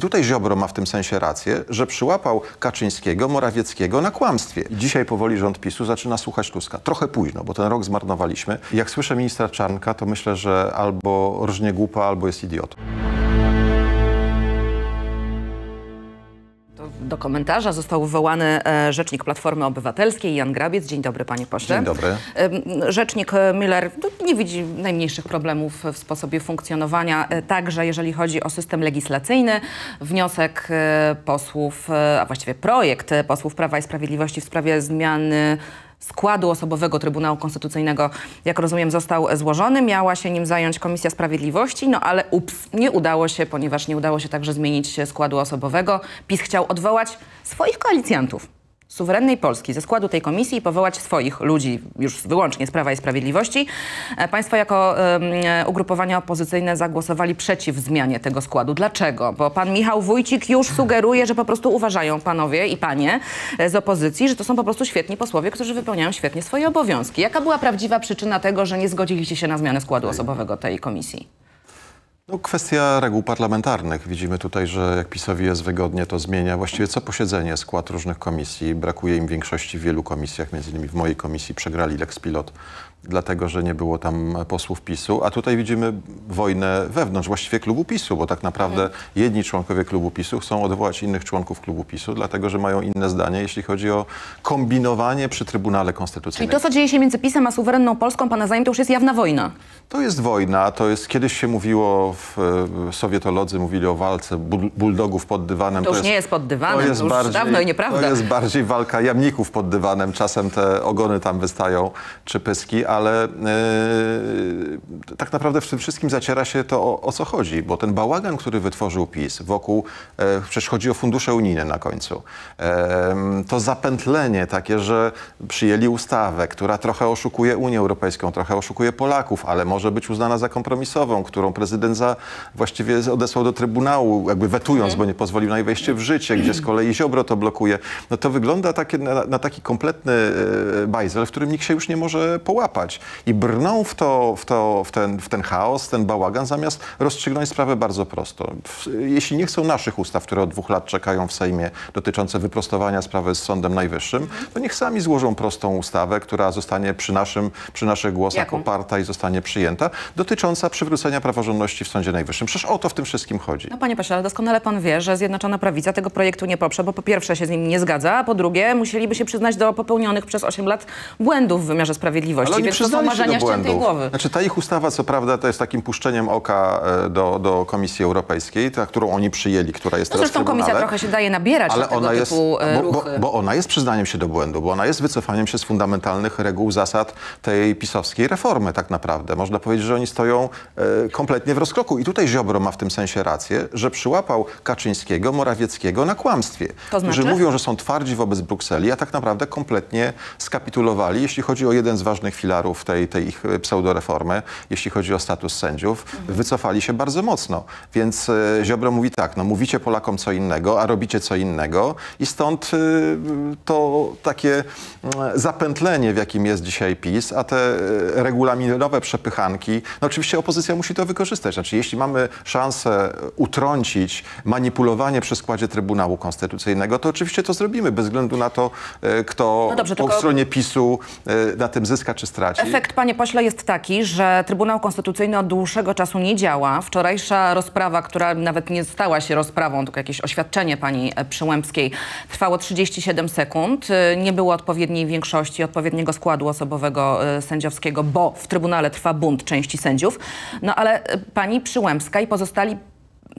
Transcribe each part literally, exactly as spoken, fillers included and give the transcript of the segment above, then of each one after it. I tutaj Ziobro ma w tym sensie rację, że przyłapał Kaczyńskiego, Morawieckiego na kłamstwie. I dzisiaj powoli rząd PiSu zaczyna słuchać Tuska. Trochę późno, bo ten rok zmarnowaliśmy. Jak słyszę ministra Czarnka, to myślę, że albo rżnie głupa, albo jest idiotą. Do komentarza został wywołany rzecznik Platformy Obywatelskiej, Jan Grabiec. Dzień dobry, panie pośle. Dzień dobry. Rzecznik Müller nie widzi najmniejszych problemów w sposobie funkcjonowania, także jeżeli chodzi o system legislacyjny. Wniosek posłów, a właściwie projekt posłów Prawa i Sprawiedliwości w sprawie zmiany składu osobowego Trybunału Konstytucyjnego, jak rozumiem, został złożony. Miała się nim zająć Komisja Sprawiedliwości, no ale ups, nie udało się, ponieważ nie udało się także zmienić składu osobowego. PiS chciał odwołać swoich koalicjantów Suwerennej Polski ze składu tej komisji i powołać swoich ludzi, już wyłącznie z Prawa i Sprawiedliwości. Państwo jako y, ugrupowania opozycyjne zagłosowali przeciw zmianie tego składu. Dlaczego? Bo pan Michał Wójcik już sugeruje, że po prostu uważają panowie i panie z opozycji, że to są po prostu świetni posłowie, którzy wypełniają świetnie swoje obowiązki. Jaka była prawdziwa przyczyna tego, że nie zgodziliście się na zmianę składu osobowego tej komisji? No, kwestia reguł parlamentarnych. Widzimy tutaj, że jak PiS-owi jest wygodnie, to zmienia właściwie co posiedzenie skład różnych komisji. Brakuje im większości w wielu komisjach, między innymi w mojej komisji przegrali Lex Pilot, dlatego że nie było tam posłów PiSu. A tutaj widzimy wojnę wewnątrz właściwie klubu PiSu, bo tak naprawdę jedni członkowie klubu PiSu chcą odwołać innych członków klubu PiSu, dlatego że mają inne zdanie, jeśli chodzi o kombinowanie przy Trybunale Konstytucyjnym. I to, co dzieje się między PiS-em a Suwerenną Polską, pana zdaniem, to już jest jawna wojna? To jest wojna. To jest, kiedyś się mówiło, w, sowietolodzy mówili o walce buldogów pod dywanem. To, to już jest, nie jest pod dywanem, to, jest to już bardziej, dawno i nieprawda. To jest bardziej walka jamników pod dywanem. Czasem te ogony tam wystają, czy pyski. Ale yy, tak naprawdę w tym wszystkim zaciera się to, o, o co chodzi, bo ten bałagan, który wytworzył PiS wokół, e, przecież chodzi o fundusze unijne na końcu, e, to zapętlenie takie, że przyjęli ustawę, która trochę oszukuje Unię Europejską, trochę oszukuje Polaków, ale może być uznana za kompromisową, którą prezydent za, właściwie odesłał do Trybunału, jakby wetując, bo nie pozwolił na jej wejście w życie, gdzie z kolei Ziobro to blokuje. No to wygląda takie, na, na taki kompletny e, bajzel, w którym nikt się już nie może połapać. I brną w, to, w, to, w, ten, w ten chaos, ten bałagan, zamiast rozstrzygnąć sprawę bardzo prosto. Jeśli nie chcą naszych ustaw, które od dwóch lat czekają w Sejmie, dotyczące wyprostowania sprawy z Sądem Najwyższym, to niech sami złożą prostą ustawę, która zostanie przy, naszym, przy naszych głosach oparta i zostanie przyjęta, dotycząca przywrócenia praworządności w Sądzie Najwyższym. Przecież o to w tym wszystkim chodzi. No panie pośle, ale doskonale pan wie, że Zjednoczona Prawica tego projektu nie poprze, bo po pierwsze się z nim nie zgadza, a po drugie musieliby się przyznać do popełnionych przez osiem lat błędów w wymiarze sprawiedliwości. Ale nie przyznali się do błędów. Znaczy ta ich ustawa, co prawda, to jest takim puszczeniem oka do, do Komisji Europejskiej, ta, którą oni przyjęli, która jest no teraz w Trybunale. Zresztą komisja trochę się daje nabierać ale na tego ona typu jest, bo, bo, bo ona jest przyznaniem się do błędu, bo ona jest wycofaniem się z fundamentalnych reguł, zasad tej pisowskiej reformy tak naprawdę. Można powiedzieć, że oni stoją e, kompletnie w rozkroku. I tutaj Ziobro ma w tym sensie rację, że przyłapał Kaczyńskiego, Morawieckiego na kłamstwie. To znaczy? Którzy mówią, że są twardzi wobec Brukseli, a tak naprawdę kompletnie skapitulowali, jeśli chodzi o jeden z ważnych filarów Tej, tej ich pseudoreformy, jeśli chodzi o status sędziów, mhm. wycofali się bardzo mocno. Więc y, Ziobro mówi tak, no mówicie Polakom co innego, a robicie co innego i stąd y, to takie y, zapętlenie, w jakim jest dzisiaj PiS, a te y, regulaminowe przepychanki, no oczywiście opozycja musi to wykorzystać. Znaczy, jeśli mamy szansę utrącić manipulowanie przy składzie Trybunału Konstytucyjnego, to oczywiście to zrobimy, bez względu na to, y, kto no dobrze, po tylko... stronie PiSu y, na tym zyska, czy straci. Efekt, panie pośle, jest taki, że Trybunał Konstytucyjny od dłuższego czasu nie działa. Wczorajsza rozprawa, która nawet nie stała się rozprawą, tylko jakieś oświadczenie pani Przyłębskiej, trwało trzydzieści siedem sekund. Nie było odpowiedniej większości, odpowiedniego składu osobowego sędziowskiego, bo w Trybunale trwa bunt części sędziów. No ale pani Przyłębska i pozostali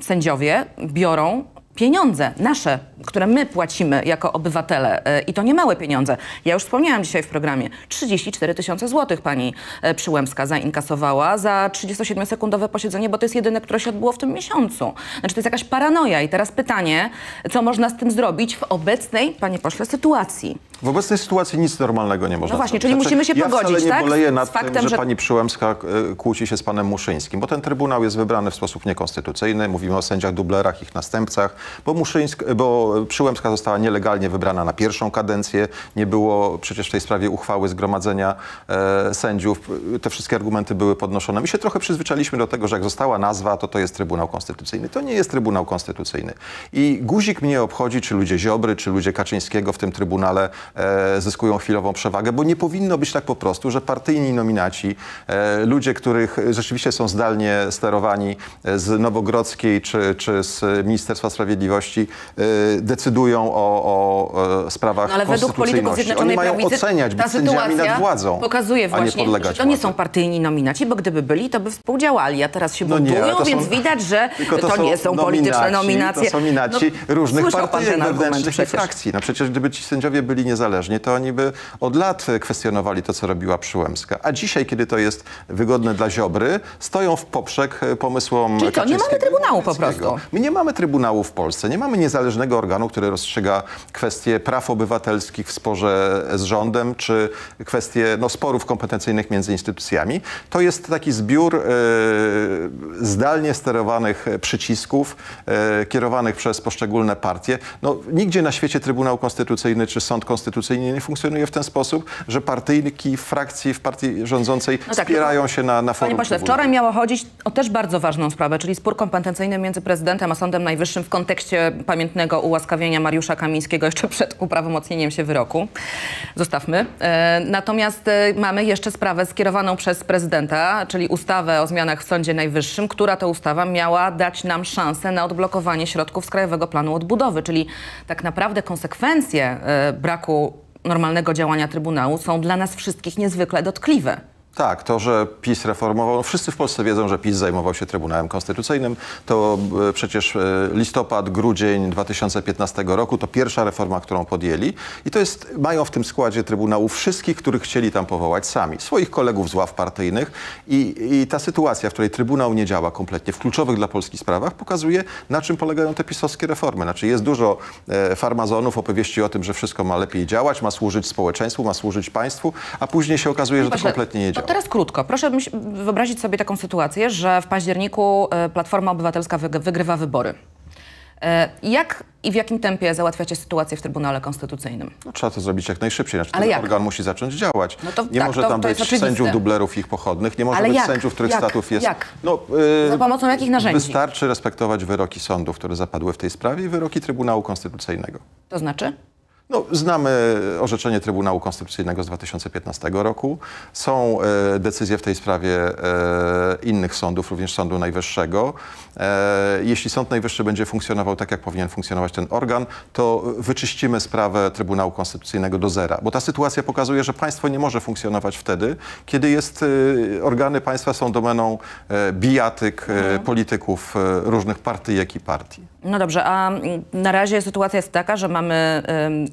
sędziowie biorą pieniądze nasze, które my płacimy jako obywatele i to nie małe pieniądze. Ja już wspomniałam dzisiaj w programie, trzydzieści cztery tysiące złotych pani Przyłębska zainkasowała za trzydziestosiedmiosekundowe posiedzenie, bo to jest jedyne, które się odbyło w tym miesiącu. Znaczy to jest jakaś paranoja i teraz pytanie, co można z tym zrobić w obecnej, panie pośle, sytuacji? W obecnej sytuacji nic normalnego nie można. No właśnie, czyli musimy się pogodzić, tak? Ja wcale nie boleję nad tym, że pani Przyłębska kłóci się z panem Muszyńskim, bo ten Trybunał jest wybrany w sposób niekonstytucyjny. Mówimy o sędziach dublerach, ich następcach. Bo, Muszyńsk, bo Przyłębska została nielegalnie wybrana na pierwszą kadencję. Nie było przecież w tej sprawie uchwały zgromadzenia e, sędziów. Te wszystkie argumenty były podnoszone. My się trochę przyzwyczailiśmy do tego, że jak została nazwa, to to jest Trybunał Konstytucyjny. To nie jest Trybunał Konstytucyjny. I guzik mnie obchodzi, czy ludzie Ziobry, czy ludzie Kaczyńskiego w tym Trybunale e, zyskują chwilową przewagę, bo nie powinno być tak po prostu, że partyjni nominaci, e, ludzie, których rzeczywiście są zdalnie sterowani z Nowogrodzkiej czy, czy z Ministerstwa Sprawiedliwości, e, decydują o, o, o sprawach no, ale konstytucyjności. Według polityków Zjednoczonej Oni mają oceniać, być sędziami nad władzą, pokazuje właśnie, a nie że to nie są partyjni nominaci, bo gdyby byli, to by współdziałali, a teraz się no buntują, nie, więc są, widać, że to, to nie są nominaci, polityczne nominacje. To są nominaci no, różnych partii wewnętrznych i frakcji. No przecież gdyby ci sędziowie byli niezależni, to oni by od lat kwestionowali to, co robiła Przyłębska. A dzisiaj, kiedy to jest wygodne dla Ziobry, stoją w poprzek pomysłom Czyli to, nie mamy trybunału po prostu. My nie mamy trybunału w Polsce, nie mamy niezależnego organu, który rozstrzyga kwestie praw obywatelskich w sporze z rządem, czy kwestie no, sporów kompetencyjnych między instytucjami. To jest taki zbiór y, zdalnie sterowanych przycisków, y, kierowanych przez poszczególne partie. No, nigdzie na świecie Trybunał Konstytucyjny czy Sąd Konstytucyjny nie funkcjonuje w ten sposób, że partyjki w frakcji, w partii rządzącej no tak, spierają się na, na forum. Panie pośle, wczoraj miało chodzić o też bardzo ważną sprawę, czyli spór kompetencyjny między prezydentem a Sądem Najwyższym w kontekście pamiętnego ułaskawienia Mariusza Kamińskiego jeszcze przed uprawomocnieniem się wyroku. Zostawmy. Natomiast mamy jeszcze sprawę skierowaną przez prezydenta, czyli ustawę o zmianach w Sądzie Najwyższym, która to ustawa miała dać nam szansę na odblokowanie środków z Krajowego Planu Odbudowy. Czyli tak naprawdę konsekwencje braku normalnego działania Trybunału są dla nas wszystkich niezwykle dotkliwe. Tak, to, że PiS reformował, wszyscy w Polsce wiedzą, że PiS zajmował się Trybunałem Konstytucyjnym. To przecież listopad, grudzień dwa tysiące piętnastego roku to pierwsza reforma, którą podjęli. I to jest, mają w tym składzie Trybunału wszystkich, których chcieli tam powołać sami. Swoich kolegów z ław partyjnych. I, i ta sytuacja, w której Trybunał nie działa kompletnie w kluczowych dla Polski sprawach, pokazuje, na czym polegają te pisowskie reformy. Znaczy jest dużo e, farmazonów, opowieści o tym, że wszystko ma lepiej działać, ma służyć społeczeństwu, ma służyć państwu, a później się okazuje, że to kompletnie nie działa. To teraz krótko. Proszę wyobrazić sobie taką sytuację, że w październiku Platforma Obywatelska wygrywa wybory. Jak i w jakim tempie załatwiacie sytuację w Trybunale Konstytucyjnym? No, trzeba to zrobić jak najszybciej. Znaczy, ten jak? organ musi zacząć działać. No to, nie tak, może to, tam to być sędziów dublerów ich pochodnych, nie może Ale być jak? sędziów, których jak? statów jest... Jak? No, yy, Za pomocą jakich narzędzi? Wystarczy respektować wyroki sądów, które zapadły w tej sprawie i wyroki Trybunału Konstytucyjnego. To znaczy? No, znamy orzeczenie Trybunału Konstytucyjnego z dwa tysiące piętnastego roku. Są e, decyzje w tej sprawie e, innych sądów, również Sądu Najwyższego. E, jeśli Sąd Najwyższy będzie funkcjonował tak, jak powinien funkcjonować ten organ, to wyczyścimy sprawę Trybunału Konstytucyjnego do zera. Bo ta sytuacja pokazuje, że państwo nie może funkcjonować wtedy, kiedy jest, e, organy państwa są domeną e, bijatyk e, polityków e, różnych partyjek i partii. No dobrze, a na razie sytuacja jest taka, że mamy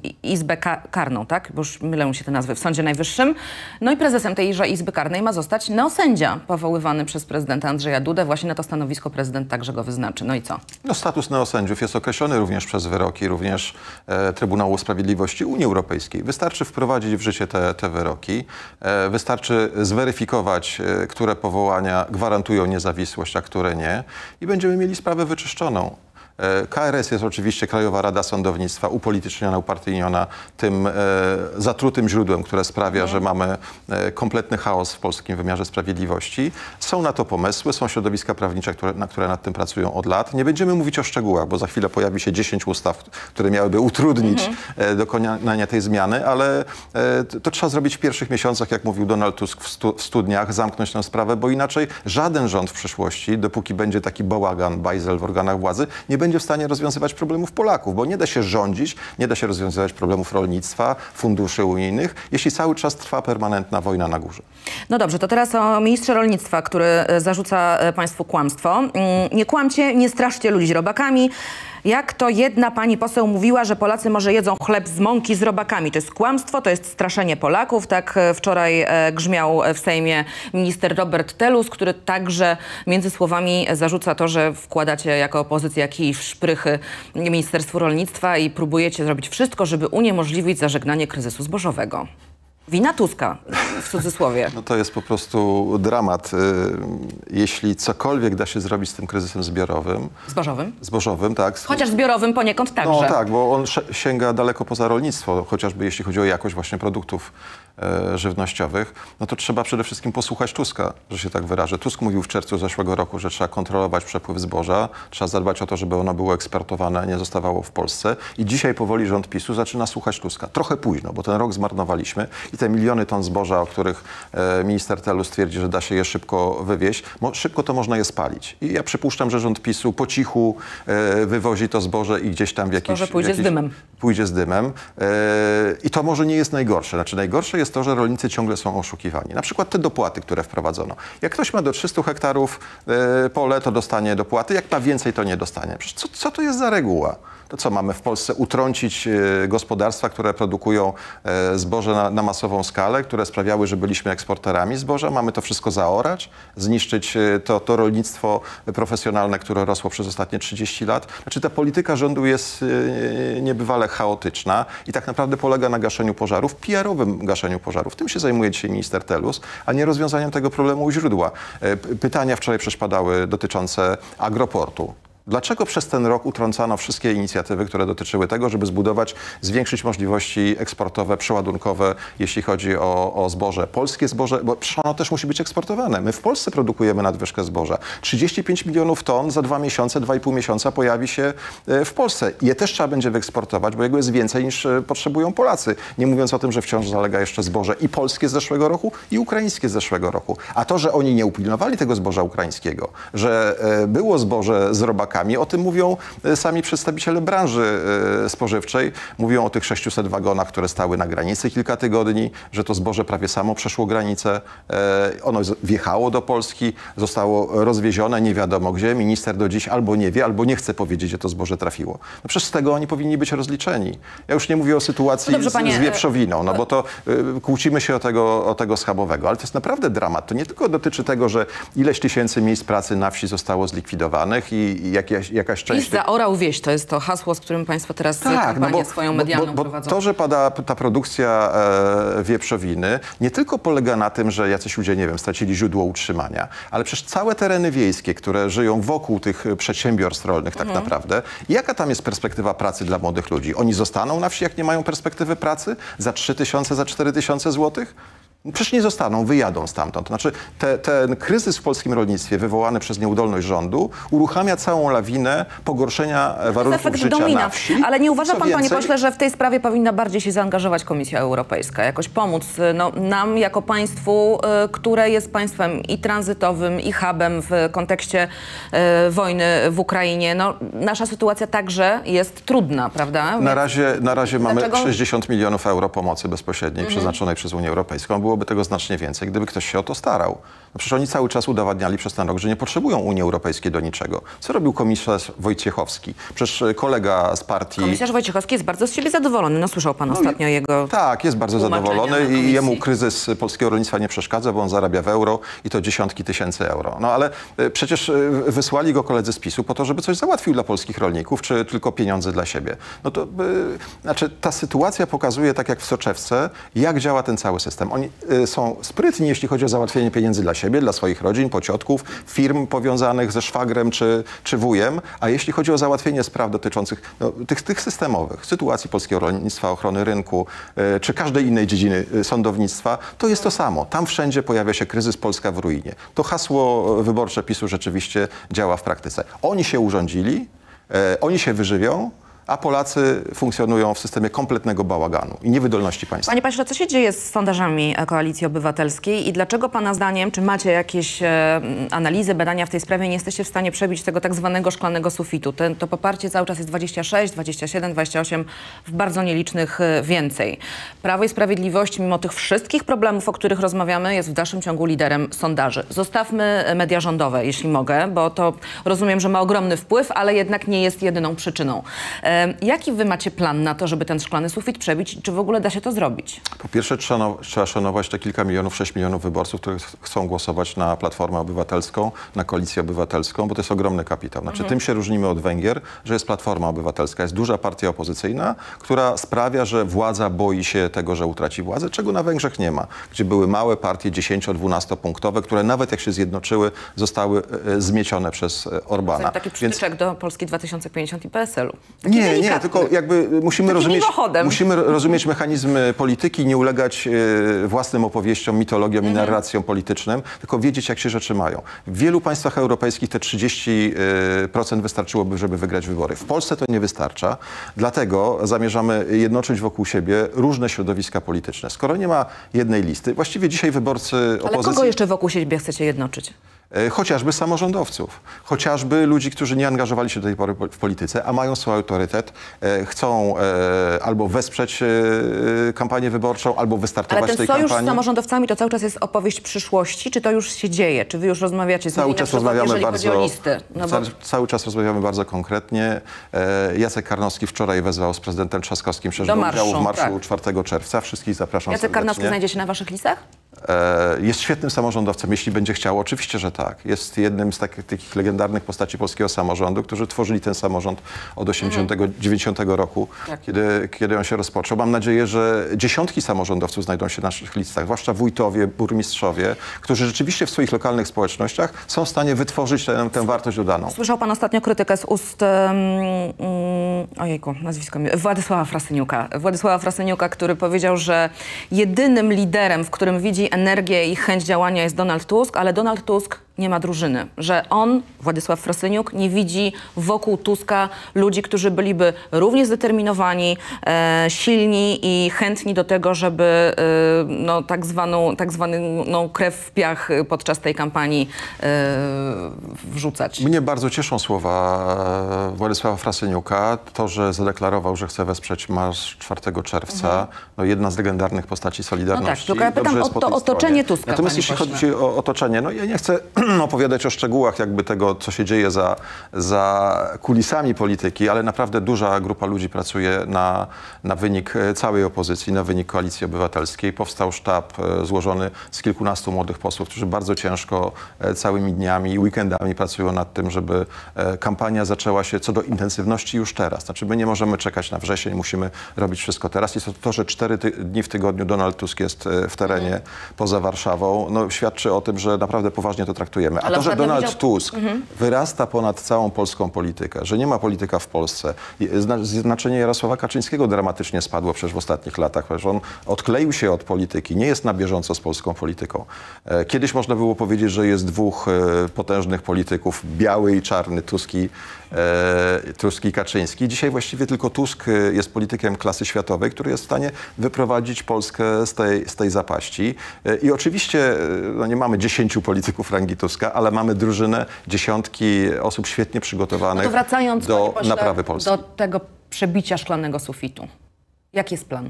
y, Izbę ka Karną, tak? Bo już mylą się te nazwy, w Sądzie Najwyższym. No i prezesem tejże Izby Karnej ma zostać neosędzia powoływany przez prezydenta Andrzeja Dudę. Właśnie na to stanowisko prezydent także go wyznaczy. No i co? No, status neosędziów jest określony również przez wyroki, również e, Trybunału Sprawiedliwości Unii Europejskiej. Wystarczy wprowadzić w życie te, te wyroki. E, wystarczy zweryfikować, e, które powołania gwarantują niezawisłość, a które nie. I będziemy mieli sprawę wyczyszczoną. K R S jest oczywiście Krajowa Rada Sądownictwa upolityczniona, upartyjniona tym e, zatrutym źródłem, które sprawia, że mamy e, kompletny chaos w polskim wymiarze sprawiedliwości. Są na to pomysły, są środowiska prawnicze, które, na które nad tym pracują od lat. Nie będziemy mówić o szczegółach, bo za chwilę pojawi się dziesięć ustaw, które miałyby utrudnić mhm. e, dokonania tej zmiany, ale e, to trzeba zrobić w pierwszych miesiącach, jak mówił Donald Tusk w, stu, w studniach, zamknąć tę sprawę, bo inaczej żaden rząd w przyszłości, dopóki będzie taki bałagan, bajzel w organach władzy, nie będzie będzie w stanie rozwiązywać problemów Polaków, bo nie da się rządzić, nie da się rozwiązywać problemów rolnictwa, funduszy unijnych, jeśli cały czas trwa permanentna wojna na górze. No dobrze, to teraz o ministrze rolnictwa, który zarzuca państwu kłamstwo. Nie kłamcie, nie straszcie ludzi robakami. Jak to jedna pani poseł mówiła, że Polacy może jedzą chleb z mąki z robakami. To jest kłamstwo, to jest straszenie Polaków. Tak wczoraj grzmiał w Sejmie minister Robert Telus, który także między słowami zarzuca to, że wkładacie jako opozycja kij w szprychy Ministerstwu Rolnictwa i próbujecie zrobić wszystko, żeby uniemożliwić zażegnanie kryzysu zbożowego. Wina Tuska, w cudzysłowie. No to jest po prostu dramat. Jeśli cokolwiek da się zrobić z tym kryzysem zbiorowym... Zbożowym? Zbożowym, tak. Chociaż zbiorowym poniekąd także. No tak, bo on sięga daleko poza rolnictwo, chociażby jeśli chodzi o jakość właśnie produktów e, żywnościowych. No to trzeba przede wszystkim posłuchać Tuska, że się tak wyrażę. Tusk mówił w czerwcu zeszłego roku, że trzeba kontrolować przepływ zboża, trzeba zadbać o to, żeby ono było eksportowane, nie zostawało w Polsce. I dzisiaj powoli rząd PiSu zaczyna słuchać Tuska. Trochę późno, bo ten rok zmarnowaliśmy i te miliony ton zboża, o których minister Telus stwierdzi, że da się je szybko wywieźć, szybko to można je spalić. I ja przypuszczam, że rząd PiSu po cichu wywozi to zboże i gdzieś tam w jakiś... Zboże pójdzie jakiś, z dymem. Pójdzie z dymem. I to może nie jest najgorsze. Znaczy najgorsze jest to, że rolnicy ciągle są oszukiwani. Na przykład te dopłaty, które wprowadzono. Jak ktoś ma do trzystu hektarów pole, to dostanie dopłaty. Jak ma więcej, to nie dostanie. Co, co to jest za reguła? To co, mamy w Polsce utrącić gospodarstwa, które produkują zboże na, na masową skalę, które sprawiały, że byliśmy eksporterami zboża? Mamy to wszystko zaorać, zniszczyć to, to rolnictwo profesjonalne, które rosło przez ostatnie trzydzieści lat? Znaczy ta polityka rządu jest niebywale chaotyczna i tak naprawdę polega na gaszeniu pożarów, P R-owym gaszeniu pożarów. Tym się zajmuje dzisiaj minister Telus, a nie rozwiązaniem tego problemu u źródła. Pytania wczoraj przecież padały dotyczące Agroportu. Dlaczego przez ten rok utrącano wszystkie inicjatywy, które dotyczyły tego, żeby zbudować, zwiększyć możliwości eksportowe, przeładunkowe, jeśli chodzi o, o zboże? Polskie zboże, bo ono też musi być eksportowane. My w Polsce produkujemy nadwyżkę zboża. trzydzieści pięć milionów ton za dwa miesiące, dwa i pół miesiąca pojawi się w Polsce. Je też trzeba będzie wyeksportować, bo jego jest więcej niż potrzebują Polacy. Nie mówiąc o tym, że wciąż zalega jeszcze zboże i polskie z zeszłego roku, i ukraińskie z zeszłego roku. A to, że oni nie upilnowali tego zboża ukraińskiego, że było zboże z robakami, o tym mówią sami przedstawiciele branży spożywczej. Mówią o tych sześciuset wagonach, które stały na granicy kilka tygodni, że to zboże prawie samo przeszło granicę. Ono wjechało do Polski, zostało rozwiezione, nie wiadomo gdzie. Minister do dziś albo nie wie, albo nie chce powiedzieć, gdzie to zboże trafiło. No przecież z tego oni powinni być rozliczeni. Ja już nie mówię o sytuacji Dobrze, z, panie... z wieprzowiną, no bo to kłócimy się o tego, o tego schabowego. Ale to jest naprawdę dramat. To nie tylko dotyczy tego, że ileś tysięcy miejsc pracy na wsi zostało zlikwidowanych i, i Jakaś, jakaś część... PiS zaorał wieś, to jest to hasło, z którym państwo teraz tak, no bo, swoją medialną bo, bo, bo prowadzą. To, że pada ta produkcja e, wieprzowiny, nie tylko polega na tym, że jacyś ludzie, nie wiem, stracili źródło utrzymania, ale przecież całe tereny wiejskie, które żyją wokół tych przedsiębiorstw rolnych tak mhm. naprawdę, jaka tam jest perspektywa pracy dla młodych ludzi? Oni zostaną na wsi, jak nie mają perspektywy pracy? Za trzy tysiące, za cztery tysiące złotych? Przecież nie zostaną, wyjadą stamtąd. Znaczy te, ten kryzys w polskim rolnictwie wywołany przez nieudolność rządu uruchamia całą lawinę pogorszenia warunków życia domina. na wsi. Ale nie uważa Co pan, więcej... panie pośle, że w tej sprawie powinna bardziej się zaangażować Komisja Europejska? Jakoś pomóc no, nam jako państwu, które jest państwem i tranzytowym, i hubem w kontekście y, wojny w Ukrainie. No, nasza sytuacja także jest trudna, prawda? Więc... Na razie, na razie mamy Dlaczego? sześćdziesiąt milionów euro pomocy bezpośredniej mhm. przeznaczonej przez Unię Europejską. Byłoby tego znacznie więcej, gdyby ktoś się o to starał. No przecież oni cały czas udowadniali przez ten rok, że nie potrzebują Unii Europejskiej do niczego. Co robił komisarz Wojciechowski? Przecież kolega z partii... Komisarz Wojciechowski jest bardzo z siebie zadowolony. No słyszał pan no ostatnio i... jego Tak, jest bardzo zadowolony i jemu kryzys polskiego rolnictwa nie przeszkadza, bo on zarabia w euro i to dziesiątki tysięcy euro. No ale przecież wysłali go koledzy z PiSu po to, żeby coś załatwił dla polskich rolników, czy tylko pieniądze dla siebie. No to znaczy ta sytuacja pokazuje, tak jak w soczewce, jak działa ten cały system. Oni są sprytni, jeśli chodzi o załatwienie pieniędzy dla siebie, dla swoich rodzin, pociotków, firm powiązanych ze szwagrem czy, czy wujem, a jeśli chodzi o załatwienie spraw dotyczących no, tych, tych systemowych, sytuacji polskiego rolnictwa, ochrony rynku, y, czy każdej innej dziedziny y, sądownictwa, to jest to samo. Tam wszędzie pojawia się kryzys Polska w ruinie. To hasło wyborcze PiSu rzeczywiście działa w praktyce. Oni się urządzili, y, oni się wyżywią, a Polacy funkcjonują w systemie kompletnego bałaganu i niewydolności państwa. Panie pośle, co się dzieje z sondażami Koalicji Obywatelskiej i dlaczego pana zdaniem, czy macie jakieś e, analizy, badania w tej sprawie, nie jesteście w stanie przebić tego tak zwanego szklanego sufitu? Ten, to poparcie cały czas jest dwadzieścia sześć, dwadzieścia siedem, dwadzieścia osiem, w bardzo nielicznych więcej. Prawo i Sprawiedliwość, mimo tych wszystkich problemów, o których rozmawiamy, jest w dalszym ciągu liderem sondaży. Zostawmy media rządowe, jeśli mogę, bo to rozumiem, że ma ogromny wpływ, ale jednak nie jest jedyną przyczyną. E, Jaki wy macie plan na to, żeby ten szklany sufit przebić? Czy w ogóle da się to zrobić? Po pierwsze trzeba, trzeba szanować te kilka milionów, sześć milionów wyborców, którzy chcą głosować na Platformę Obywatelską, na Koalicję Obywatelską, bo to jest ogromny kapitał. Znaczy, mhm. tym się różnimy od Węgier, że jest Platforma Obywatelska, jest duża partia opozycyjna, która sprawia, że władza boi się tego, że utraci władzę, czego na Węgrzech nie ma, gdzie były małe partie dziesięcio-dwunastopunktowe, które nawet jak się zjednoczyły, zostały e, zmiecione przez e, Orbana. To taki przytyczek Więc... do Polski dwa tysiące pięćdziesiąt i P S L-u. Taki nie, delikatny. nie, tylko jakby musimy rozumieć, musimy rozumieć mechanizmy polityki, nie ulegać e, własnym opowieściom, mitologiom mm. i narracjom politycznym, tylko wiedzieć, jak się rzeczy mają. W wielu państwach europejskich te trzydzieści procent e, wystarczyłoby, żeby wygrać wybory. W Polsce to nie wystarcza, dlatego zamierzamy jednoczyć wokół siebie różne środowiska polityczne. Skoro nie ma jednej listy, właściwie dzisiaj wyborcy opozycji... Ale kogo jeszcze wokół siebie chcecie jednoczyć? Chociażby samorządowców, chociażby ludzi, którzy nie angażowali się do tej pory w polityce, a mają swój autorytet, chcą albo wesprzeć kampanię wyborczą, albo wystartować w tej kampanii. Ale ten sojusz z samorządowcami to cały czas jest opowieść przyszłości? Czy to już się dzieje? Czy wy już rozmawiacie z nimi, na przykład, jeżeli chodzi o listy? No bo... Cały czas rozmawiamy bardzo konkretnie. Jacek Karnowski wczoraj wezwał z prezydentem Trzaskowskim się do udziału w marszu czwartego czerwca. Wszystkich zapraszam serdecznie. Jacek Karnowski znajdzie się na waszych listach? Jest świetnym samorządowcem, jeśli będzie chciał. Oczywiście, że tak. Jest jednym z takich, takich legendarnych postaci polskiego samorządu, którzy tworzyli ten samorząd od osiemdziesiątego dziewiątego roku, tak. kiedy, kiedy on się rozpoczął. Mam nadzieję, że dziesiątki samorządowców znajdą się na naszych listach, zwłaszcza wójtowie, burmistrzowie, którzy rzeczywiście w swoich lokalnych społecznościach są w stanie wytworzyć tę, tę wartość dodaną. Słyszał pan ostatnio krytykę z ust um, um, ojejku, nazwisko mi, Władysława Frasyniuka. Władysława Frasyniuka, który powiedział, że jedynym liderem, w którym widzi energię i chęć działania, jest Donald Tusk, ale Donald Tusk nie ma drużyny. Że on, Władysław Frasyniuk, nie widzi wokół Tuska ludzi, którzy byliby równie zdeterminowani, e, silni i chętni do tego, żeby e, no, tak zwaną, tak zwaną no, krew w piach podczas tej kampanii e, wrzucać. Mnie bardzo cieszą słowa Władysława Frasyniuka. To, że zadeklarował, że chce wesprzeć marsz czwartego czerwca. Mhm. No, jedna z legendarnych postaci Solidarności. No tak, tylko ja pytam o to otoczenie Tuska. Natomiast jeśli chodzi o otoczenie, no ja nie chcę opowiadać o szczegółach jakby tego, co się dzieje za, za kulisami polityki, ale naprawdę duża grupa ludzi pracuje na, na wynik całej opozycji, na wynik Koalicji Obywatelskiej. Powstał sztab złożony z kilkunastu młodych posłów, którzy bardzo ciężko całymi dniami i weekendami pracują nad tym, żeby kampania zaczęła się co do intensywności już teraz. Znaczy my nie możemy czekać na wrzesień, musimy robić wszystko teraz. I to, że cztery dni w tygodniu Donald Tusk jest w terenie poza Warszawą, no, świadczy o tym, że naprawdę poważnie to traktujemy. A ale to, że Donald widział... Tusk mhm. wyrasta ponad całą polską politykę, że nie ma polityka w Polsce. Znaczenie Jarosława Kaczyńskiego dramatycznie spadło przecież w ostatnich latach, ponieważ on odkleił się od polityki, nie jest na bieżąco z polską polityką. Kiedyś można było powiedzieć, że jest dwóch potężnych polityków, biały i czarny, Tusk i, Tusk i Kaczyński. Dzisiaj właściwie tylko Tusk jest politykiem klasy światowej, który jest w stanie wyprowadzić Polskę z tej, z tej zapaści. I oczywiście no nie mamy dziesięciu polityków rangi Tuska, ale mamy drużynę, dziesiątki osób świetnie przygotowanych no wracając, do pośle, naprawy Polski. Do tego przebicia szklanego sufitu. Jaki jest plan?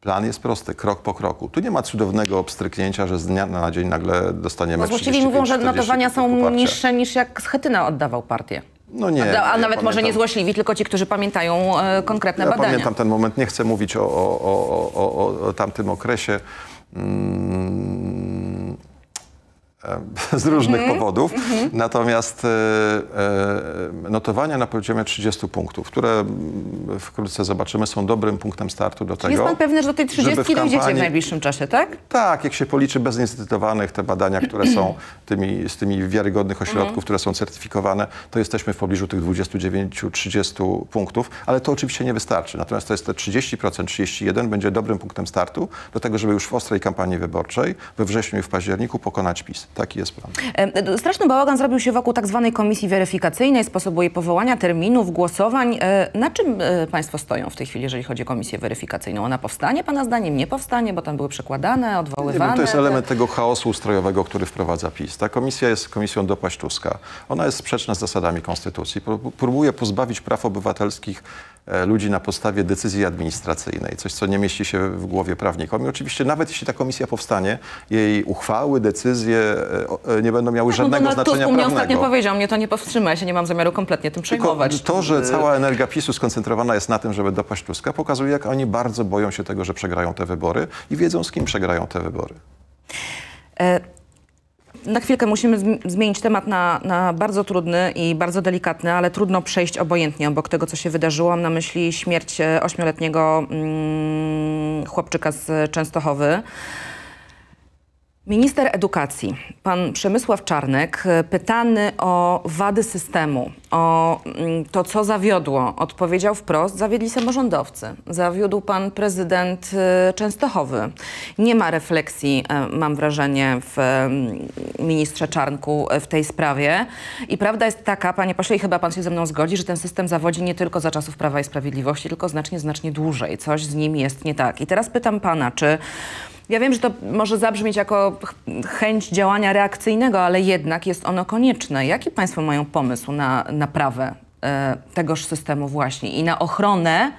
Plan jest prosty, krok po kroku. Tu nie ma cudownego obstryknięcia, że z dnia na dzień nagle dostaniemy trzydzieści pięć czterdzieści. Właściwie mówią, że notowania są niższe niż jak Schetyna oddawał partię. No nie, a, a nawet pamiętam. Może nie złośliwi, tylko ci, którzy pamiętają e, konkretne ja badania. Ja pamiętam ten moment, nie chcę mówić o, o, o, o, o tamtym okresie. Mm. Z różnych mm-hmm. powodów. Mm-hmm. Natomiast e, e, notowania na poziomie trzydziestu punktów, które wkrótce zobaczymy, są dobrym punktem startu do tego. Jest pan pewny, że do tej trzydziestki dojdziecie w najbliższym czasie, tak? Tak, jak się policzy bez niecytowanych te badania, które są tymi, z tymi wiarygodnych ośrodków, mm-hmm. które są certyfikowane, to jesteśmy w pobliżu tych dwudziestu dziewięciu do trzydziestu punktów, ale to oczywiście nie wystarczy. Natomiast to jest te trzydzieści procent, trzydzieści jeden procent będzie dobrym punktem startu do tego, żeby już w ostrej kampanii wyborczej we wrześniu i w październiku pokonać PiS. Taki jest plan. Straszny bałagan zrobił się wokół tak zwanej komisji weryfikacyjnej, sposobu jej powołania, terminów, głosowań. Na czym państwo stoją w tej chwili, jeżeli chodzi o komisję weryfikacyjną? Ona powstanie, pana zdaniem, nie powstanie, bo tam były przekładane, odwoływane? Nie wiem, to jest element tego chaosu ustrojowego, który wprowadza PiS. Ta komisja jest komisją dopaść Tuska. Ona jest sprzeczna z zasadami konstytucji. Próbuje pozbawić praw obywatelskich ludzi na podstawie decyzji administracyjnej, coś, co nie mieści się w głowie prawnikom. I oczywiście nawet jeśli ta komisja powstanie, jej uchwały, decyzje nie będą miały żadnego no, no, znaczenia Tusk prawnego. Mnie ostatnio powiedział, mnie to nie powstrzyma, ja się nie mam zamiaru kompletnie tym przejmować. Tylko to, że cała energia PiSu skoncentrowana jest na tym, żeby dopaść Tuska, pokazuje, jak oni bardzo boją się tego, że przegrają te wybory i wiedzą, z kim przegrają te wybory. Na chwilkę musimy zmienić temat na, na bardzo trudny i bardzo delikatny, ale trudno przejść obojętnie obok tego, co się wydarzyło. Mam na myśli śmierć ośmioletniego mm, chłopczyka z Częstochowy. Minister edukacji, pan Przemysław Czarnek, pytany o wady systemu, o to, co zawiodło, odpowiedział wprost, zawiedli samorządowcy. Zawiódł pan prezydent Częstochowy. Nie ma refleksji, mam wrażenie, w ministrze Czarnku w tej sprawie. I prawda jest taka, panie pośle, i chyba pan się ze mną zgodzi, że ten system zawodzi nie tylko za czasów Prawa i Sprawiedliwości, tylko znacznie, znacznie dłużej. Coś z nim jest nie tak. I teraz pytam pana, czy... Ja wiem, że to może zabrzmieć jako chęć działania reakcyjnego, ale jednak jest ono konieczne. Jaki państwo mają pomysł na naprawę e, tegoż systemu właśnie i na ochronę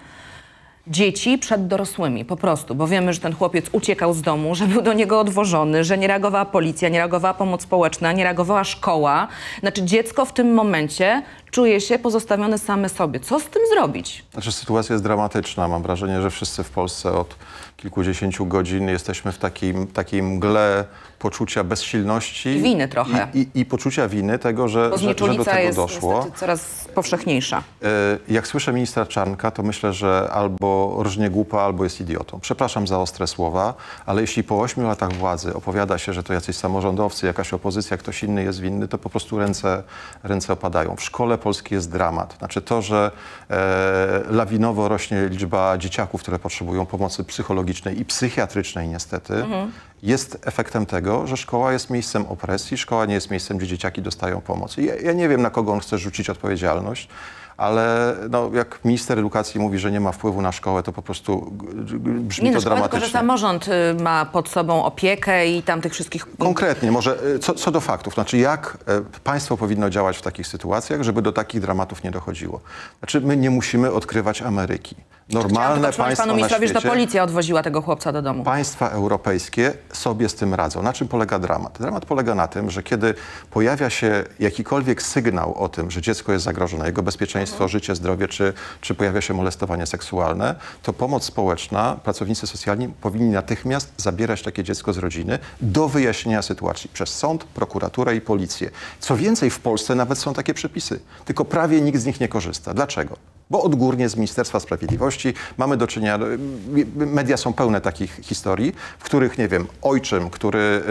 dzieci przed dorosłymi po prostu? Bo wiemy, że ten chłopiec uciekał z domu, że był do niego odwożony, że nie reagowała policja, nie reagowała pomoc społeczna, nie reagowała szkoła. Znaczy dziecko w tym momencie czuje się pozostawione same sobie. Co z tym zrobić? Znaczy sytuacja jest dramatyczna. Mam wrażenie, że wszyscy w Polsce od kilkudziesięciu godzin jesteśmy w takim, takiej mgle poczucia bezsilności. I winy trochę. I, i, i poczucia winy tego, że, że, że do tego jest, doszło. Niestety coraz powszechniejsza. Yy, jak słyszę ministra Czarnka, to myślę, że albo rżnie głupa, albo jest idiotą. Przepraszam za ostre słowa, ale jeśli po ośmiu latach władzy opowiada się, że to jacyś samorządowcy, jakaś opozycja, ktoś inny jest winny, to po prostu ręce, ręce opadają. W szkole polskiej jest dramat. Znaczy to, że e, lawinowo rośnie liczba dzieciaków, które potrzebują pomocy psychologicznej i psychiatrycznej niestety, mhm. jest efektem tego, że szkoła jest miejscem opresji, szkoła nie jest miejscem, gdzie dzieciaki dostają pomoc. I ja, ja nie wiem, na kogo on chce rzucić odpowiedzialność, ale no, jak minister edukacji mówi, że nie ma wpływu na szkołę, to po prostu brzmi nie to szkoła, dramatycznie. Tylko, że samorząd ma pod sobą opiekę i tam tych wszystkich... Konkretnie, może co, co do faktów. Znaczy, jak państwo powinno działać w takich sytuacjach, żeby do takich dramatów nie dochodziło? Znaczy, my nie musimy odkrywać Ameryki. Normalne państwa panu ministrowi, że to policja odwoziła tego chłopca do domu. Państwa europejskie sobie z tym radzą. Na czym polega dramat? Dramat polega na tym, że kiedy pojawia się jakikolwiek sygnał o tym, że dziecko jest zagrożone, jego bezpieczeństwo, mhm. życie, zdrowie, czy, czy pojawia się molestowanie seksualne, to pomoc społeczna, pracownicy socjalni powinni natychmiast zabierać takie dziecko z rodziny do wyjaśnienia sytuacji przez sąd, prokuraturę i policję. Co więcej, w Polsce nawet są takie przepisy, tylko prawie nikt z nich nie korzysta. Dlaczego? Bo odgórnie z Ministerstwa Sprawiedliwości mamy do czynienia, media są pełne takich historii, w których, nie wiem, ojczym, który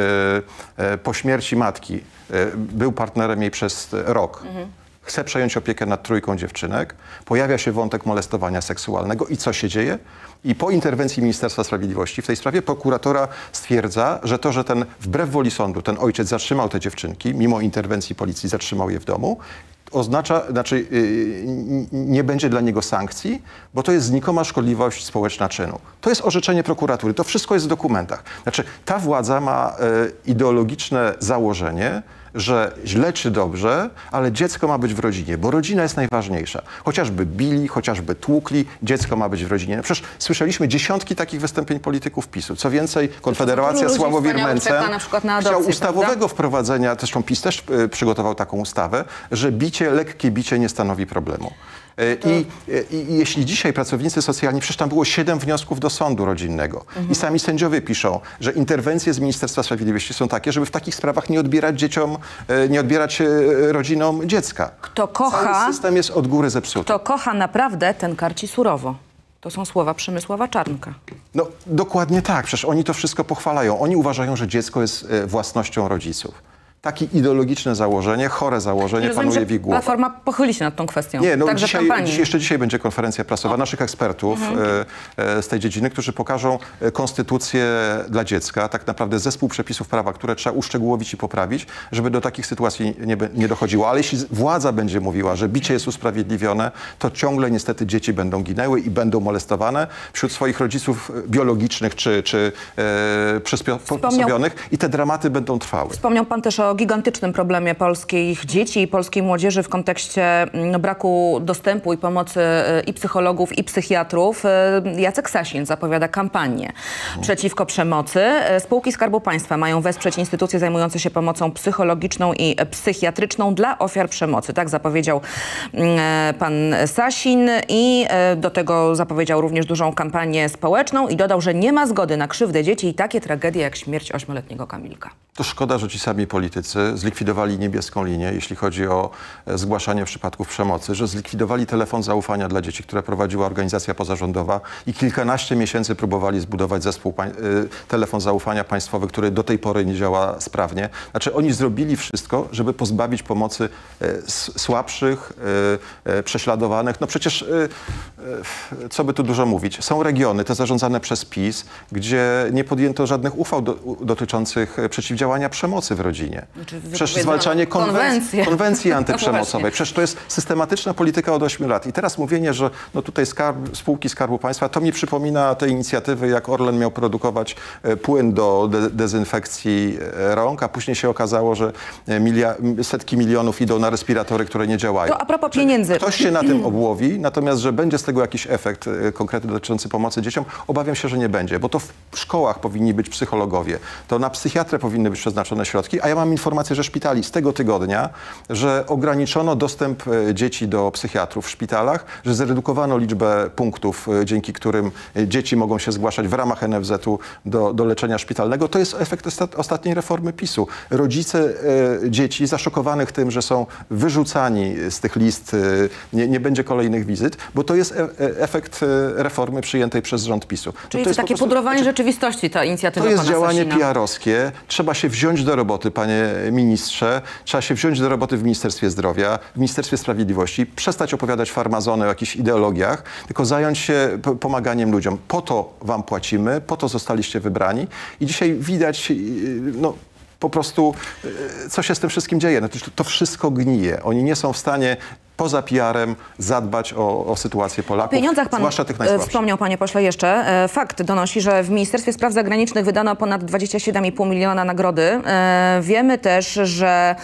y, po śmierci matki y, był partnerem jej przez rok, mhm. chce przejąć opiekę nad trójką dziewczynek, pojawia się wątek molestowania seksualnego i co się dzieje? I po interwencji Ministerstwa Sprawiedliwości w tej sprawie prokuratora stwierdza, że to, że ten wbrew woli sądu ten ojciec zatrzymał te dziewczynki, mimo interwencji policji zatrzymał je w domu, oznacza, znaczy yy, nie będzie dla niego sankcji, bo to jest znikoma szkodliwość społeczna czynu. To jest orzeczenie prokuratury, to wszystko jest w dokumentach. Znaczy ta władza ma yy, ideologiczne założenie, że źle czy dobrze, ale dziecko ma być w rodzinie, bo rodzina jest najważniejsza. Chociażby bili, chociażby tłukli, dziecko ma być w rodzinie. Przecież słyszeliśmy dziesiątki takich wystąpień polityków PiSu. Co więcej, Konfederacja Sławomir-Mencen chciał ustawowego prawda? wprowadzenia, zresztą PiS też y, przygotował taką ustawę, że bicie, lekkie bicie nie stanowi problemu. I, i, I jeśli dzisiaj pracownicy socjalni, przecież tam było siedem wniosków do sądu rodzinnego mhm. i sami sędziowie piszą, że interwencje z Ministerstwa Sprawiedliwości są takie, żeby w takich sprawach nie odbierać dzieciom, nie odbierać rodzinom dziecka. Kto kocha, cały system jest od góry zepsuty. Kto kocha naprawdę, ten karci surowo. To są słowa Przemysława Czarnka. No dokładnie tak, przecież oni to wszystko pochwalają. Oni uważają, że dziecko jest własnością rodziców. Takie ideologiczne założenie, chore założenie ja rozumiem, panuje w ich głowie. Platforma pochyli się nad tą kwestią. Nie, no także dzisiaj, dziś, jeszcze dzisiaj będzie konferencja prasowa o. naszych ekspertów mhm. e, e, z tej dziedziny, którzy pokażą konstytucję dla dziecka, tak naprawdę zespół przepisów prawa, które trzeba uszczegółowić i poprawić, żeby do takich sytuacji nie, nie dochodziło. Ale jeśli władza będzie mówiła, że bicie jest usprawiedliwione, to ciągle niestety dzieci będą ginęły i będą molestowane wśród swoich rodziców biologicznych czy, czy e, przysposobionych i te dramaty będą trwały. Wspomniał pan też o o gigantycznym problemie polskich dzieci i polskiej młodzieży w kontekście braku dostępu i pomocy i psychologów, i psychiatrów. Jacek Sasin zapowiada kampanię przeciwko przemocy. Spółki Skarbu Państwa mają wesprzeć instytucje zajmujące się pomocą psychologiczną i psychiatryczną dla ofiar przemocy. Tak zapowiedział pan Sasin i do tego zapowiedział również dużą kampanię społeczną i dodał, że nie ma zgody na krzywdę dzieci i takie tragedie jak śmierć ośmioletniego Kamilka. To szkoda, że ci sami politycy zlikwidowali niebieską linię, jeśli chodzi o zgłaszanie przypadków przemocy, że zlikwidowali telefon zaufania dla dzieci, które prowadziła organizacja pozarządowa i kilkanaście miesięcy próbowali zbudować zespół telefon zaufania państwowy, który do tej pory nie działa sprawnie. Znaczy oni zrobili wszystko, żeby pozbawić pomocy słabszych, prześladowanych. No przecież, co by tu dużo mówić, są regiony, te zarządzane przez PiS, gdzie nie podjęto żadnych uchwał do, dotyczących przeciwdziałania przemocy w rodzinie. Znaczy, przecież zwalczanie konwencji, konwencji antyprzemocowej. No przecież to jest systematyczna polityka od ośmiu lat. I teraz mówienie, że no tutaj skarb, spółki Skarbu Państwa, to mi przypomina te inicjatywy, jak Orlen miał produkować płyn do de dezynfekcji rąk, a później się okazało, że setki milionów idą na respiratory, które nie działają. To a propos pieniędzy. Ktoś się na tym obłowi, natomiast że będzie z tego jakiś efekt konkretny dotyczący pomocy dzieciom, obawiam się, że nie będzie, bo to w szkołach powinni być psychologowie, to na psychiatrę powinny być przeznaczone środki, a ja mam informację, że szpitali z tego tygodnia, że ograniczono dostęp dzieci do psychiatrów w szpitalach, że zredukowano liczbę punktów, dzięki którym dzieci mogą się zgłaszać w ramach N F Z u do, do leczenia szpitalnego. To jest efekt ostatniej reformy PiS u. Rodzice e, dzieci zaszokowanych tym, że są wyrzucani z tych list, e, nie, nie będzie kolejnych wizyt, bo to jest e, efekt reformy przyjętej przez rząd PiS u. Czyli to, to jest takie po prostu pudrowanie rzeczywistości, ta inicjatywa pana Sasina. To jest działanie P R owskie. Trzeba się wziąć do roboty, panie ministrze. Trzeba się wziąć do roboty w Ministerstwie Zdrowia, w Ministerstwie Sprawiedliwości. Przestać opowiadać farmazony o jakichś ideologiach, tylko zająć się pomaganiem ludziom. Po to wam płacimy, po to zostaliście wybrani. I dzisiaj widać, no, po prostu, co się z tym wszystkim dzieje. No, to wszystko gnije. Oni nie są w stanie poza P R em zadbać o, o sytuację Polaków, o pieniądzach pan zwłaszcza tych najsłabszych. Wspomniał panie pośle jeszcze. Fakt donosi, że w Ministerstwie Spraw Zagranicznych wydano ponad dwadzieścia siedem i pół miliona nagrody. Wiemy też, że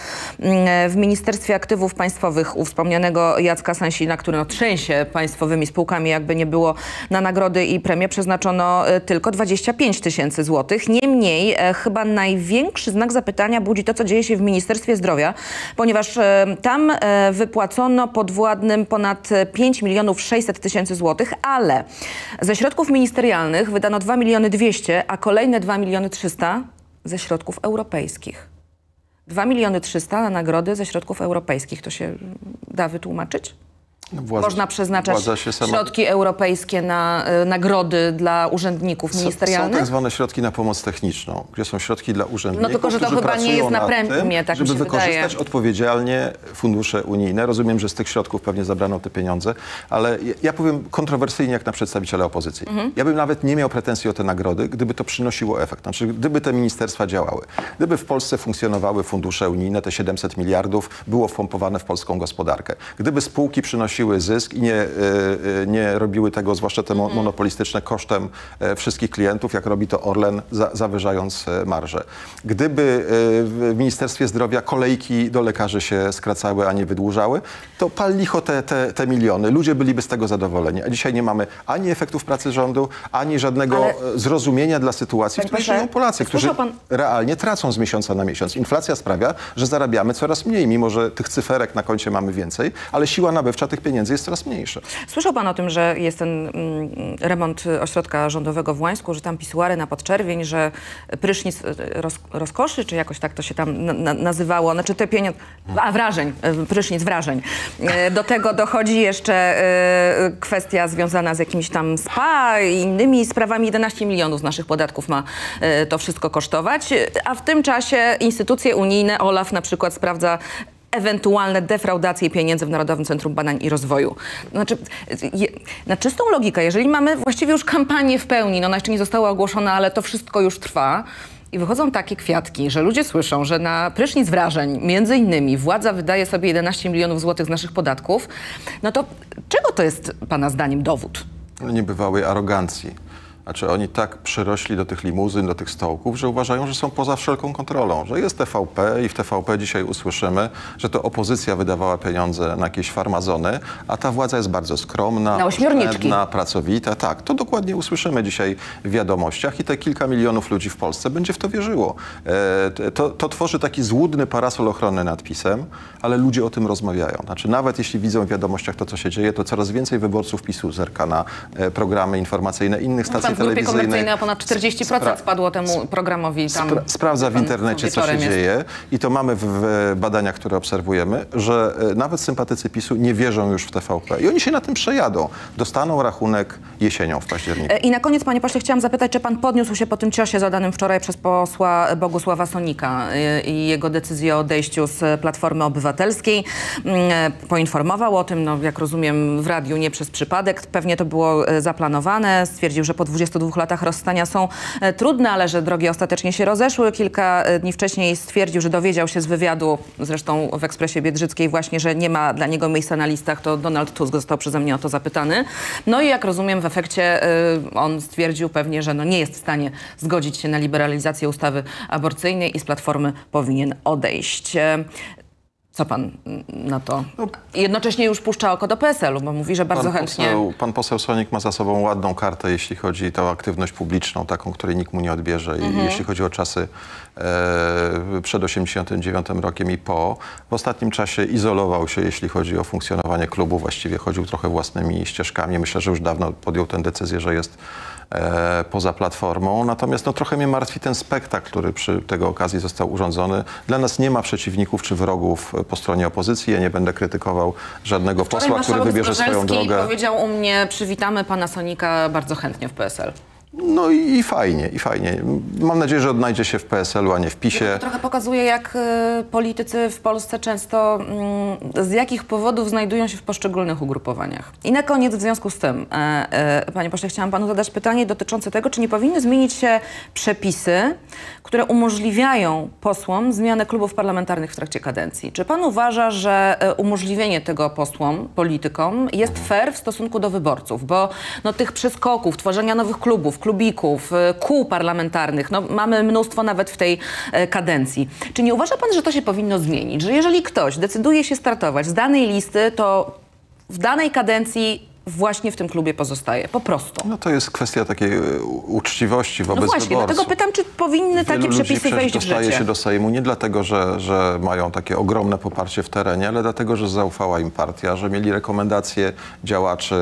w Ministerstwie Aktywów Państwowych u wspomnianego Jacka Sasina, który no trzęsie państwowymi spółkami, jakby nie było, na nagrody i premie przeznaczono tylko dwadzieścia pięć tysięcy złotych. Niemniej chyba największy znak zapytania budzi to, co dzieje się w Ministerstwie Zdrowia, ponieważ tam wypłacono podwładnym ponad pięć milionów sześćset tysięcy złotych, ale ze środków ministerialnych wydano dwa miliony dwieście, a kolejne dwa miliony trzysta ze środków europejskich. dwa miliony trzysta na nagrody ze środków europejskich. To się da wytłumaczyć? No władza, można przeznaczać środki europejskie na y, nagrody dla urzędników ministerialnych? Są tak zwane środki na pomoc techniczną, gdzie są środki dla urzędników, no tylko, że to chyba nie jest na prędmie, tak mi się wydaje. Żeby wykorzystać odpowiedzialnie fundusze unijne. Rozumiem, że z tych środków pewnie zabrano te pieniądze, ale ja powiem kontrowersyjnie jak na przedstawiciela opozycji. Mhm. Ja bym nawet nie miał pretensji o te nagrody, gdyby to przynosiło efekt. Znaczy, gdyby te ministerstwa działały. Gdyby w Polsce funkcjonowały fundusze unijne, te siedemset miliardów było wpompowane w polską gospodarkę. Gdyby spółki przynosiły siły zysk i nie, nie robiły tego, zwłaszcza te monopolistyczne, kosztem wszystkich klientów, jak robi to Orlen, za, zawyżając marże. Gdyby w Ministerstwie Zdrowia kolejki do lekarzy się skracały, a nie wydłużały, to pal licho te, te, te miliony. Ludzie byliby z tego zadowoleni. A dzisiaj nie mamy ani efektów pracy rządu, ani żadnego Ale... zrozumienia dla sytuacji, w której żyją Polacy, którzy pan... realnie tracą z miesiąca na miesiąc. Inflacja sprawia, że zarabiamy coraz mniej, mimo że tych cyferek na koncie mamy więcej, ale siła nabywcza tych pieniędzy jest coraz mniejsze. Słyszał pan o tym, że jest ten mm, remont ośrodka rządowego w Łańsku, że tam pisuary na podczerwień, że prysznic roz, rozkoszy, czy jakoś tak to się tam na, na, nazywało, znaczy te pieniądze, a wrażeń, prysznic wrażeń. Do tego dochodzi jeszcze y, kwestia związana z jakimiś tam spa i innymi sprawami. jedenaście milionów z naszych podatków ma y, to wszystko kosztować, a w tym czasie instytucje unijne, Olaf na przykład, sprawdza ewentualne defraudacje pieniędzy w Narodowym Centrum Badań i Rozwoju. Znaczy, je, na czystą logikę, jeżeli mamy właściwie już kampanię w pełni, no ona jeszcze nie została ogłoszona, ale to wszystko już trwa i wychodzą takie kwiatki, że ludzie słyszą, że na prysznic wrażeń, między innymi, władza wydaje sobie jedenaście milionów złotych z naszych podatków, no to czego to jest pana zdaniem dowód? Niebywałej arogancji. Znaczy oni tak przyrośli do tych limuzyn, do tych stołków, że uważają, że są poza wszelką kontrolą, że jest T V P i w T V P dzisiaj usłyszymy, że to opozycja wydawała pieniądze na jakieś farmazony, a ta władza jest bardzo skromna, na ośmiorniczki, pracowita. Tak, to dokładnie usłyszymy dzisiaj w wiadomościach i te kilka milionów ludzi w Polsce będzie w to wierzyło. E, to, to tworzy taki złudny parasol ochronny nad PiS-em, ale ludzie o tym rozmawiają. Znaczy nawet jeśli widzą w wiadomościach to, co się dzieje, to coraz więcej wyborców PiSu zerka na e, programy informacyjne innych stacji telewizyjnych. W grupie komercyjnej o ponad czterdzieści procent spadło temu programowi. Tam spra sprawdza w internecie, co się dzieje i to mamy w, w badaniach, które obserwujemy, że e, nawet sympatycy PiSu nie wierzą już w T V P i oni się na tym przejadą. Dostaną rachunek jesienią w październiku. I na koniec, panie pośle, chciałam zapytać, czy pan podniósł się po tym ciosie zadanym wczoraj przez posła Bogusława Sonika i jego decyzję o odejściu z Platformy Obywatelskiej. Poinformował o tym, no, jak rozumiem, w radiu nie przez przypadek. Pewnie to było zaplanowane. Stwierdził, że po dwudziestu dwóch latach rozstania są trudne, ale że drogi ostatecznie się rozeszły. Kilka dni wcześniej stwierdził, że dowiedział się z wywiadu, zresztą w Ekspresie Biedrzyckiej właśnie, że nie ma dla niego miejsca na listach. To Donald Tusk został przeze mnie o to zapytany. No i jak rozumiem, w efekcie y, on stwierdził pewnie, że no nie jest w stanie zgodzić się na liberalizację ustawy aborcyjnej i z Platformy powinien odejść. Co pan na to? Jednocześnie już puszcza oko do P S L-u, bo mówi, że bardzo pan chętnie... Poseł, pan poseł Sonik ma za sobą ładną kartę, jeśli chodzi o aktywność publiczną, taką, której nikt mu nie odbierze. Mhm. I jeśli chodzi o czasy e, przed osiemdziesiątym dziewiątym rokiem i po, w ostatnim czasie izolował się, jeśli chodzi o funkcjonowanie klubu. Właściwie chodził trochę własnymi ścieżkami. Myślę, że już dawno podjął tę decyzję, że jest e, poza Platformą. Natomiast no, trochę mnie martwi ten spektakl, który przy tego okazji został urządzony. Dla nas nie ma przeciwników czy wrogów po stronie opozycji. Ja nie będę krytykował żadnego Wczoraj posła, który wybierze swoją drogę. Powiedział u mnie, przywitamy pana Sonika bardzo chętnie w P S L. No i, i fajnie, i fajnie. Mam nadzieję, że odnajdzie się w P S L-u, a nie w PiS-ie. To trochę pokazuje, jak y, politycy w Polsce często y, z jakich powodów znajdują się w poszczególnych ugrupowaniach. I na koniec w związku z tym, y, y, panie pośle, chciałam panu zadać pytanie dotyczące tego, czy nie powinny zmienić się przepisy, które umożliwiają posłom zmianę klubów parlamentarnych w trakcie kadencji. Czy pan uważa, że umożliwienie tego posłom, politykom jest fair w stosunku do wyborców? Bo no, tych przeskoków, tworzenia nowych klubów, klubików, kół parlamentarnych, no, mamy mnóstwo nawet w tej kadencji. Czy nie uważa pan, że to się powinno zmienić? Że jeżeli ktoś decyduje się startować z danej listy, to w danej kadencji właśnie w tym klubie pozostaje, po prostu. No to jest kwestia takiej uczciwości wobec wyborców. No właśnie, wyborców. Dlatego pytam, czy powinny Wielu takie przepisy wejść w życie? Dostaje się do Sejmu nie dlatego, że, że mają takie ogromne poparcie w terenie, ale dlatego, że zaufała im partia, że mieli rekomendacje działaczy,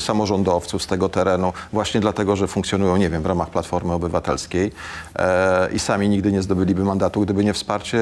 samorządowców z tego terenu, właśnie dlatego, że funkcjonują, nie wiem, w ramach Platformy Obywatelskiej e, i sami nigdy nie zdobyliby mandatu, gdyby nie wsparcie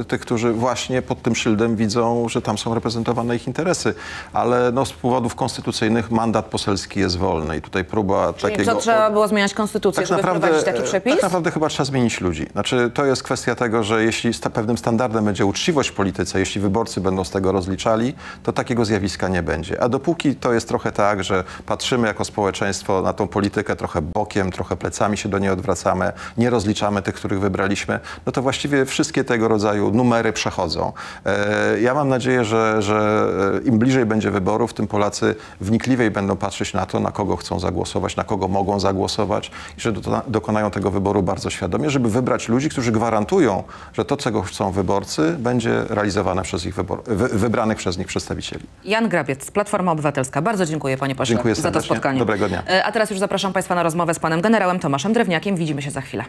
e, tych, którzy właśnie pod tym szyldem widzą, że tam są reprezentowane ich interesy, ale no z powodów konstytucyjnych mandat poselski jest wolny i tutaj próba Czyli takiego... Czyli co, trzeba było zmieniać konstytucję, tak żeby naprawdę, wprowadzić taki przepis? Tak naprawdę chyba trzeba zmienić ludzi. Znaczy to jest kwestia tego, że jeśli sta, pewnym standardem będzie uczciwość w polityce, jeśli wyborcy będą z tego rozliczali, to takiego zjawiska nie będzie. A dopóki to jest trochę tak, że patrzymy jako społeczeństwo na tą politykę trochę bokiem, trochę plecami się do niej odwracamy, nie rozliczamy tych, których wybraliśmy, no to właściwie wszystkie tego rodzaju numery przechodzą. E, ja mam nadzieję, że, że im bliżej będzie wyborów, tym Polacy wnikliwiej będą patrzeć na to, na kogo chcą zagłosować, na kogo mogą zagłosować i że do, dokonają tego wyboru bardzo świadomie, żeby wybrać ludzi, którzy gwarantują, że to, czego chcą wyborcy, będzie realizowane przez ich wybor, wy, wybranych przez nich przedstawicieli. Jan Grabiec, Platforma Obywatelska. Bardzo dziękuję, panie pośle, dziękuję za to spotkanie. Dobrego dnia. A teraz już zapraszam państwa na rozmowę z panem generałem Tomaszem Drewniakiem. Widzimy się za chwilę.